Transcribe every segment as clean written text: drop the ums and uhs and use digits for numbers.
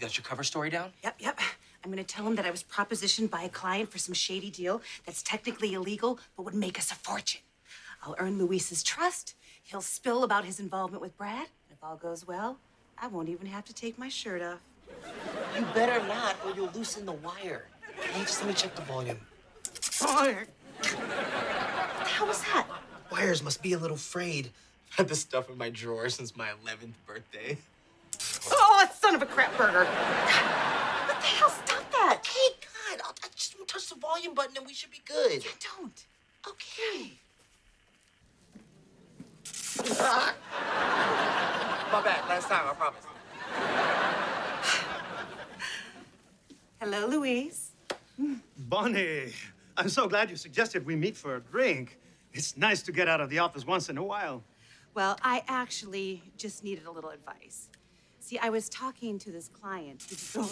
You got your cover story down? Yep. I'm gonna tell him that I was propositioned by a client for some shady deal that's technically illegal, but would make us a fortune. I'll earn Luis's trust. He'll spill about his involvement with Brad. And if all goes well, I won't even have to take my shirt off. You better not, or you'll loosen the wire. Hey, just let me check the volume. Fire! What the hell was that? Wires must be a little frayed. I've had this stuff in my drawer since my 11th birthday. Oh, son of a crap burger! What the hell? Stop that! Hey, God, I just want to touch the volume button and we should be good. Yeah, don't. Okay. My bad. Last time, I promise. Hello, Louise. Bonnie, I'm so glad you suggested we meet for a drink. It's nice to get out of the office once in a while. Well, I actually just needed a little advice. See, I was talking to this client. Are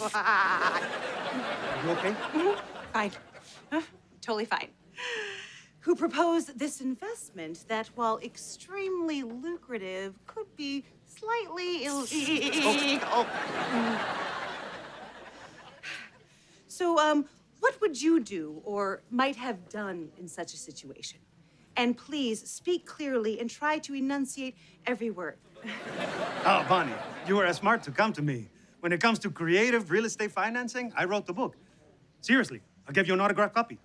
you okay? Fine. Totally fine. Who proposed this investment that, while extremely lucrative, could be slightly illegal. So, what would you do or might have done in such a situation? And please speak clearly and try to enunciate every word. Oh, Bonnie, you were as smart to come to me. When it comes to creative real estate financing, I wrote the book. Seriously, I'll give you an autographed copy.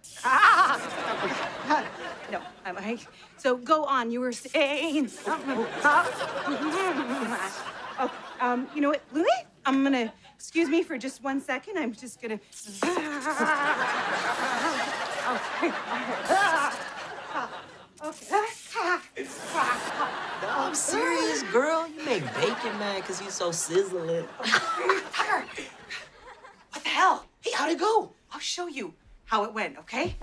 No, I'm like, so go on. You were saying something. Oh, you know what, Louie? I'm gonna excuse me for just one second. I'm just gonna. Okay. No, I'm serious, girl. You make bacon mad because you're so sizzling. Tucker! What the hell? Hey, how'd it go? I'll show you how it went, okay?